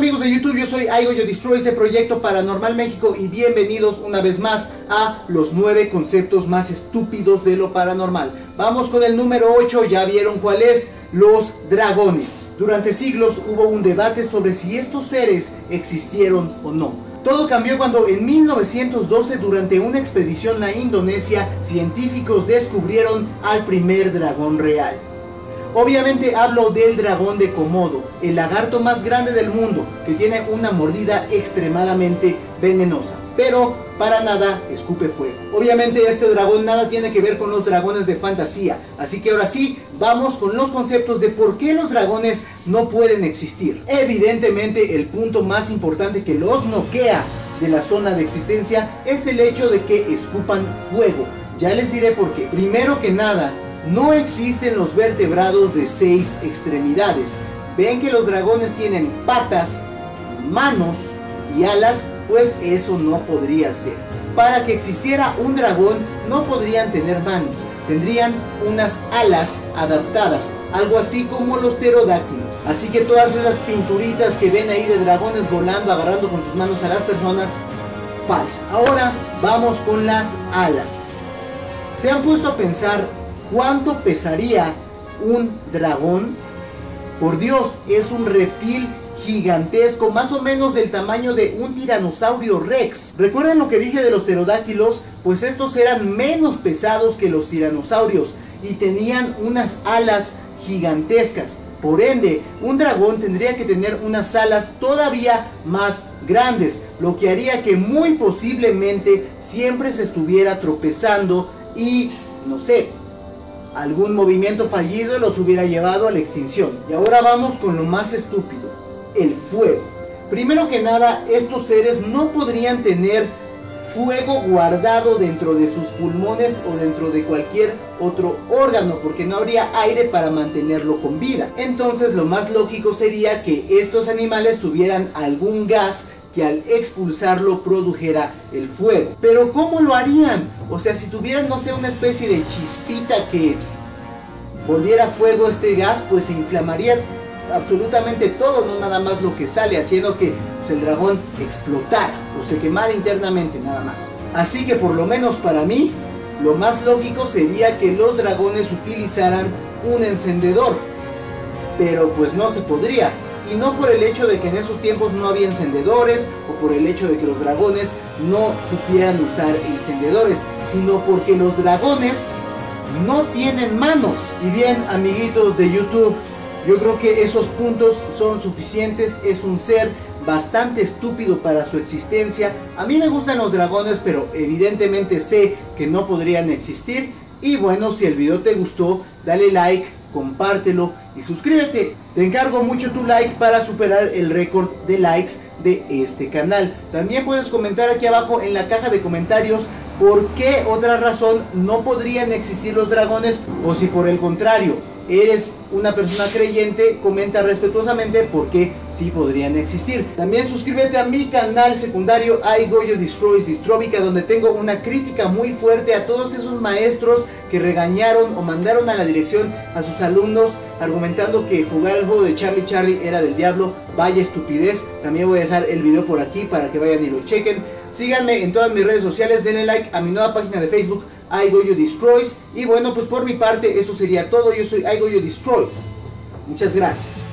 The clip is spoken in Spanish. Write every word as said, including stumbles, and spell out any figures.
amigos de YouTube, yo soy iGoyoDestroys de Proyecto Paranormal México y bienvenidos una vez más a los nueve conceptos más estúpidos de lo paranormal. Vamos con el número ocho, ya vieron cuál es, los dragones. Durante siglos hubo un debate sobre si estos seres existieron o no. Todo cambió cuando en mil novecientos doce, durante una expedición a Indonesia, científicos descubrieron al primer dragón real. Obviamente hablo del dragón de Komodo, el lagarto más grande del mundo, que tiene una mordida extremadamente venenosa, pero para nada escupe fuego. Obviamente este dragón nada tiene que ver con los dragones de fantasía, así que ahora sí, vamos con los conceptos de por qué los dragones no pueden existir. Evidentemente el punto más importante que los noquea de la zona de existencia es el hecho de que escupan fuego. Ya les diré por qué. Primero que nada, no existen los vertebrados de seis extremidades. Ven que los dragones tienen patas, manos y alas, pues eso no podría ser. Para que existiera un dragón no podrían tener manos, tendrían unas alas adaptadas, algo así como los pterodáctilos. Así que todas esas pinturitas que ven ahí de dragones volando, agarrando con sus manos a las personas, falsas. Ahora vamos con las alas. ¿Se han puesto a pensar cuánto pesaría un dragón? Por Dios, es un reptil gigantesco, más o menos del tamaño de un tiranosaurio rex. ¿Recuerdan lo que dije de los pterodáctilos? Pues estos eran menos pesados que los tiranosaurios y tenían unas alas gigantescas. Por ende, un dragón tendría que tener unas alas todavía más grandes, lo que haría que muy posiblemente siempre se estuviera tropezando y, no sé, algún movimiento fallido los hubiera llevado a la extinción. Y ahora vamos con lo más estúpido, el fuego. Primero que nada, estos seres no podrían tener fuego guardado dentro de sus pulmones o dentro de cualquier otro órgano, porque no habría aire para mantenerlo con vida. Entonces lo más lógico sería que estos animales tuvieran algún gas que al expulsarlo produjera el fuego. Pero ¿cómo lo harían? O sea, si tuvieran, no sé, una especie de chispita que volviera fuego este gas, pues se inflamaría absolutamente todo, no nada más lo que sale, haciendo que pues, el dragón explotara o se quemara internamente nada más. Así que por lo menos para mí, lo más lógico sería que los dragones utilizaran un encendedor, pero pues no se podría. Y no por el hecho de que en esos tiempos no había encendedores o por el hecho de que los dragones no supieran usar encendedores, sino porque los dragones no tienen manos. Y bien, amiguitos de YouTube, yo creo que esos puntos son suficientes. Es un ser bastante estúpido para su existencia. A mí me gustan los dragones, pero evidentemente sé que no podrían existir. Y bueno, si el video te gustó, dale like, compártelo y suscríbete. Te encargo mucho tu like para superar el récord de likes de este canal. También puedes comentar aquí abajo en la caja de comentarios por qué otra razón no podrían existir los dragones, o si por el contrario eres una persona creyente, comenta respetuosamente por qué sí podrían existir. También suscríbete a mi canal secundario iGoyoDestroys Distrópica, donde tengo una crítica muy fuerte a todos esos maestros que regañaron o mandaron a la dirección a sus alumnos argumentando que jugar el juego de Charlie Charlie era del diablo. Vaya estupidez. También voy a dejar el video por aquí para que vayan y lo chequen. Síganme en todas mis redes sociales, denle like a mi nueva página de Facebook, iGoyoDestroys. Y bueno, pues por mi parte eso sería todo. Yo soy iGoyoDestroys. Muchas gracias.